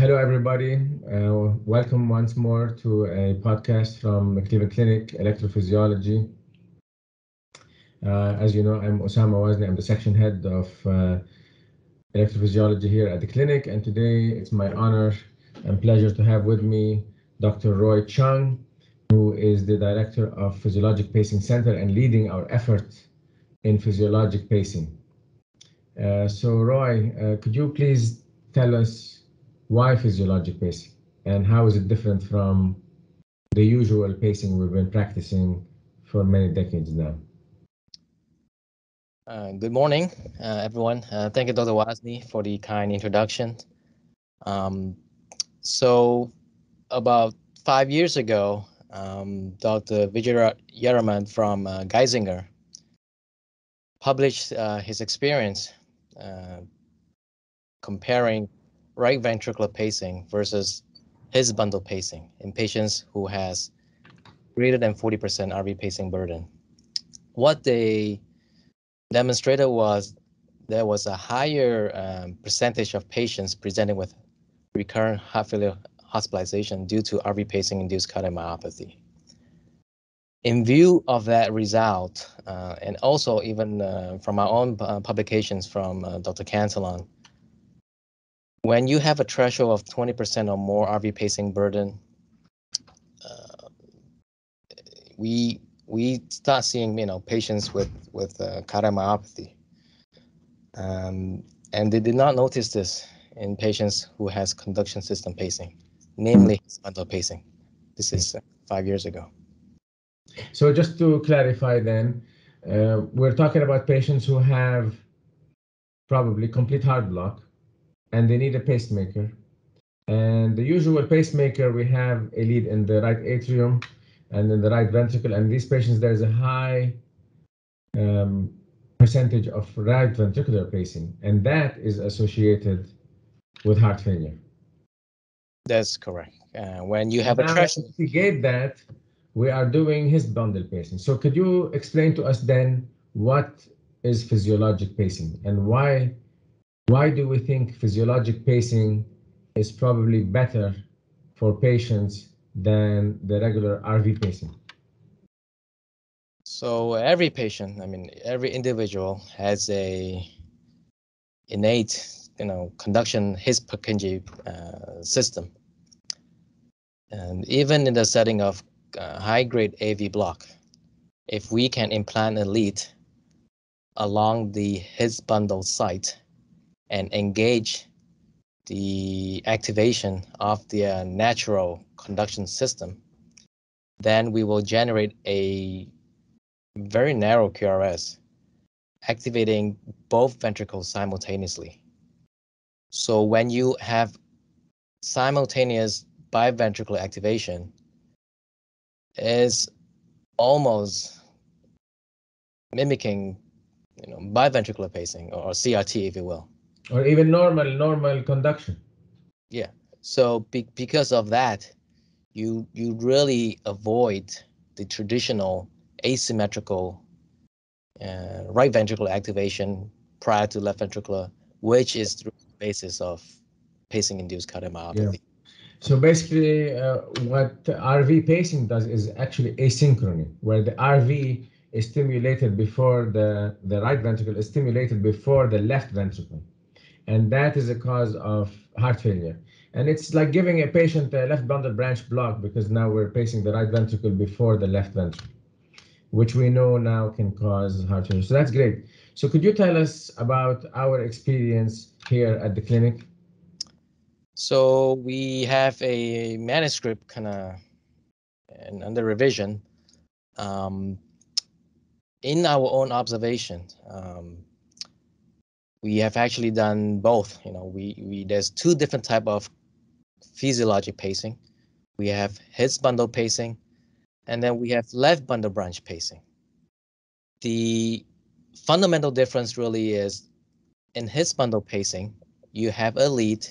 Hello, everybody. Welcome once more to a podcast from the Cleveland Clinic Electrophysiology. As you know, I'm Oussama Wazni. I'm the section head of electrophysiology here at the clinic. And today it's my honor and pleasure to have with me Dr. Roy Chung, who is the director of Physiologic Pacing Center and leading our effort in physiologic pacing. So Roy, could you please tell us why physiologic pacing and how is it different from the usual pacing we've been practicing for many decades now? Good morning, everyone. Thank you, Dr. Wazni, for the kind introduction. So about 5 years ago, Dr. Vijayaraman from Geisinger published his experience comparing right ventricular pacing versus his bundle pacing in patients who has greater than 40% RV pacing burden. What they demonstrated was there was a higher percentage of patients presented with recurrent heart failure hospitalization due to RV pacing induced cardiomyopathy. In view of that result, and also even from our own publications from Dr. Cantillon, when you have a threshold of 20% or more RV pacing burden, we start seeing patients with cardiomyopathy, and they did not notice this in patients who has conduction system pacing, namely bundle pacing. This is 5 years ago. So just to clarify, then we're talking about patients who have probably complete heart block, and they need a pacemaker. And the usual pacemaker, we have a lead in the right atrium and in the right ventricle. And these patients, there's a high percentage of right ventricular pacing, and that is associated with heart failure. That's correct. When you have now a threshold, to mitigate that, we are doing his bundle pacing. So could you explain to us then what is physiologic pacing and why do we think physiologic pacing is probably better for patients than the regular RV pacing? So every patient, every individual has a innate, conduction His-Purkinje system. And even in the setting of high-grade AV block, if we can implant a lead along the His bundle site, and engage the activation of their natural conduction system, then we will generate a very narrow QRS, activating both ventricles simultaneously. So when you have simultaneous biventricular activation, it's almost mimicking biventricular pacing, or CRT, if you will. Or even normal conduction. Yeah. So because of that, you really avoid the traditional asymmetrical right ventricular activation prior to left ventricular, which is the basis of pacing-induced cardiomyopathy. Yeah. So basically, what RV pacing does is actually asynchrony, where the RV is stimulated before the right ventricle is stimulated before the left ventricle. And that is a cause of heart failure. And it's like giving a patient a left bundle branch block, because now we're pacing the right ventricle before the left ventricle, which we know now can cause heart failure. So that's great. So could you tell us about our experience here at the clinic? So we have a manuscript under revision. In our own observation, we have actually done both. There's two different type of physiologic pacing. We have His bundle pacing, and then we have left bundle branch pacing. The fundamental difference really is in His bundle pacing, you have a lead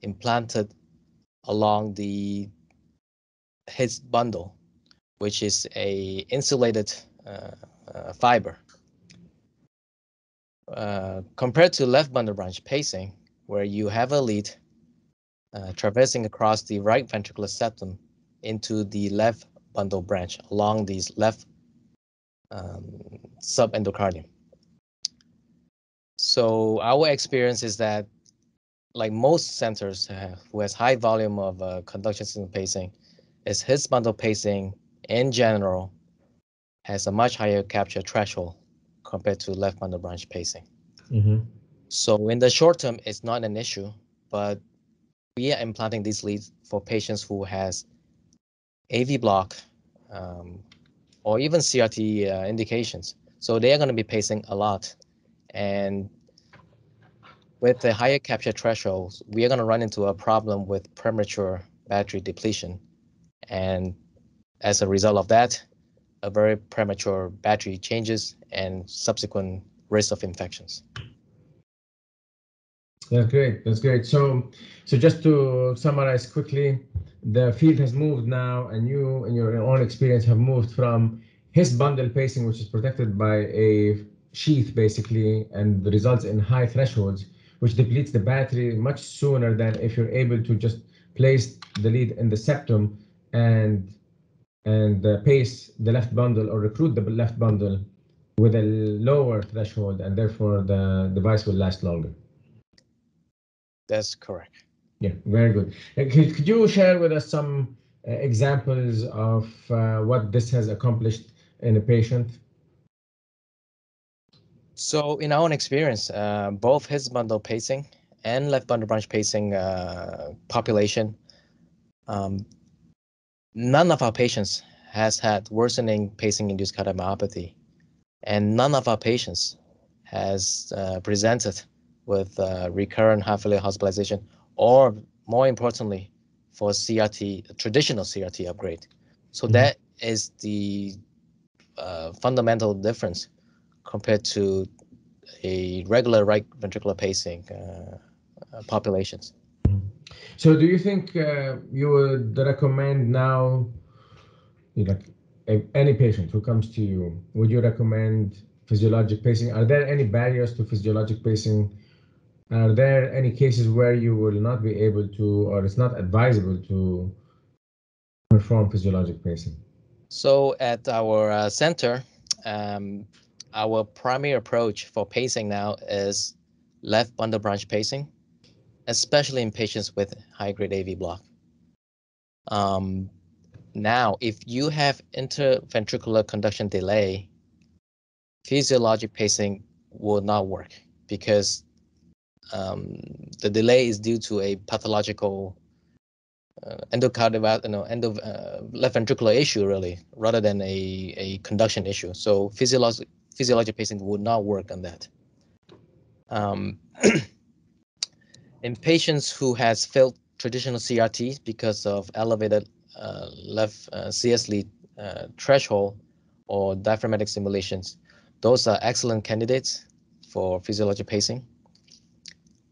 implanted along the His bundle, which is a insulated fiber. Compared to left bundle branch pacing, where you have a lead traversing across the right ventricular septum into the left bundle branch along these left subendocardium. So our experience is that, like most centers who has high volume of conduction system pacing, is his bundle pacing in general has a much higher capture threshold compared to left bundle branch pacing. Mm-hmm. So in the short term, it's not an issue, but we are implanting these leads for patients who has AV block or even CRT indications. So they are going to be pacing a lot. And with the higher capture thresholds, we are going to run into a problem with premature battery depletion. And as a result of that, a very premature battery changes and subsequent risk of infections. That's great. That's great. So just to summarize quickly, the field has moved now, and you, in your own experience, have moved from his bundle pacing, which is protected by a sheath basically, and results in high thresholds, which depletes the battery much sooner than if you're able to just place the lead in the septum and pace the left bundle or recruit the left bundle with a lower threshold, and therefore the device will last longer. That's correct. Yeah, very good. Could you share with us some examples of what this has accomplished in a patient? So in our own experience, both his bundle pacing and left bundle branch pacing population, none of our patients has had worsening pacing-induced cardiomyopathy, and none of our patients has presented with recurrent heart failure hospitalization, or more importantly, for CRT, traditional CRT upgrade. So that is the fundamental difference compared to a regular right ventricular pacing populations. So do you think you would recommend now, any patient who comes to you, would you recommend physiologic pacing? Are there any barriers to physiologic pacing? Are there any cases where you will not be able to, or it's not advisable to perform physiologic pacing? So at our center, our primary approach for pacing now is left bundle branch pacing, especially in patients with high-grade AV block. Now, if you have interventricular conduction delay, physiologic pacing will not work because the delay is due to a pathological left ventricular issue, really, rather than a conduction issue. So physiologic pacing would not work on that. In patients who has failed traditional CRTs because of elevated left CS-lead threshold or diaphragmatic stimulations, those are excellent candidates for physiologic pacing.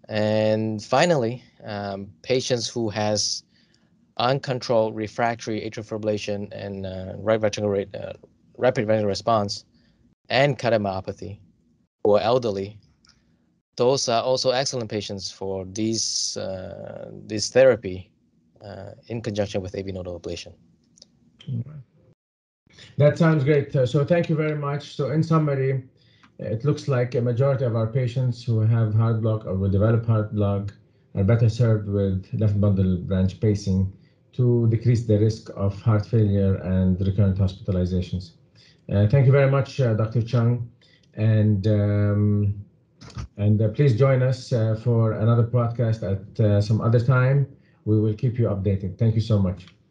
And finally, patients who has uncontrolled refractory atrial fibrillation and rapid ventricular response and cardiomyopathy, or elderly, those are also excellent patients for these this therapy in conjunction with AV nodal ablation. That sounds great. So thank you very much. So in summary, it looks like a majority of our patients who have heart block or will develop heart block are better served with left bundle branch pacing to decrease the risk of heart failure and recurrent hospitalizations. Thank you very much, Dr. Chung, and please join us for another podcast at some other time. We will keep you updated. Thank you so much.